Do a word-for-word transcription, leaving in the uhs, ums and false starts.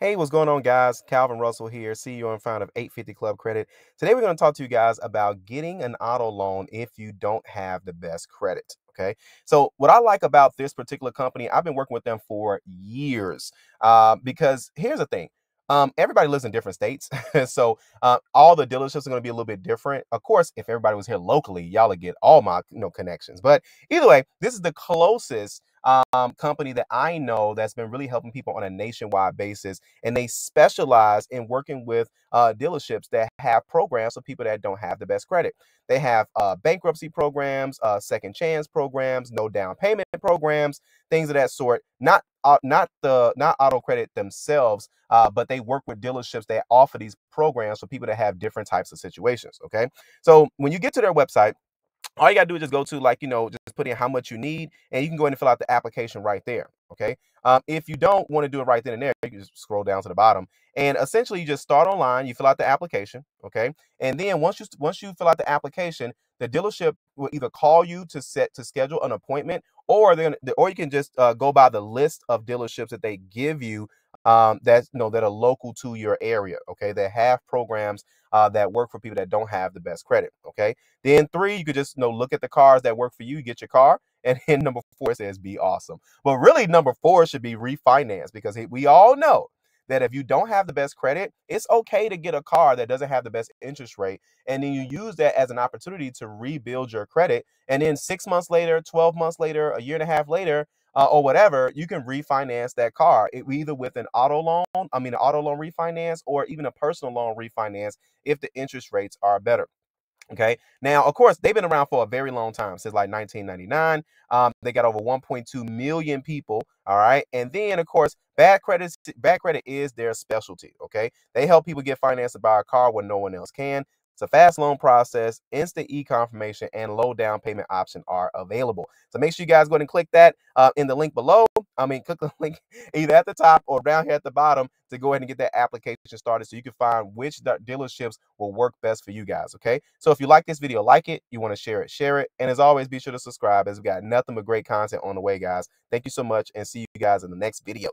Hey, what's going on, guys? Calvin Russell here, C E O and founder of eight fifty Club Credit. Today, we're going to talk to you guys about getting an auto loan if you don't have the best credit. Okay, so what I like about this particular company, I've been working with them for years uh, because here's the thing. Um, everybody lives in different states, so uh, all the dealerships are going to be a little bit different. Of course, if everybody was here locally, y'all would get all my you know, connections. But either way, this is the closest um, company that I know that's been really helping people on a nationwide basis, and they specialize in working with uh, dealerships that have programs for people that don't have the best credit. They have uh, bankruptcy programs, uh, second chance programs, no down payment programs, things of that sort. Not Uh, not the not auto credit themselves, uh, but they work with dealerships that offer these programs for people that have different types of situations. OK, so when you get to their website, all you got to do is just go to like, you know, just put in how much you need and you can go in and fill out the application right there. OK, um, if you don't want to do it right then and there, you can just scroll down to the bottom and essentially you just start online. You fill out the application. OK, and then once you once you fill out the application, the dealership will either call you to set to schedule an appointment, or they're gonna, or you can just uh, go by the list of dealerships that they give you um, that you know that are local to your area. Okay, that have programs uh, that work for people that don't have the best credit. Okay, then three, you could just you know look at the cars that work for you, get your car, and then number four says be awesome. But really, number four should be refinance, because we all know that if you don't have the best credit, it's okay to get a car that doesn't have the best interest rate. And then you use that as an opportunity to rebuild your credit. And then six months later, twelve months later, a year and a half later, uh, or whatever, you can refinance that car, it, either with an auto loan, I mean, an auto loan refinance, or even a personal loan refinance if the interest rates are better. OK, now, of course, they've been around for a very long time, since like nineteen ninety-nine. Um, they got over one point two million people. All right. And then, of course, bad credit, bad credit is their specialty. OK, they help people get financed to buy a car when no one else can. It's a fast loan process, instant e-confirmation, and low down payment option are available. So make sure you guys go ahead and click that uh, in the link below. I mean, click the link either at the top or down here at the bottom to go ahead and get that application started so you can find which dealerships will work best for you guys, okay? So if you like this video, like it. You want to share it, share it. And as always, be sure to subscribe, as we've got nothing but great content on the way, guys. Thank you so much, and see you guys in the next video.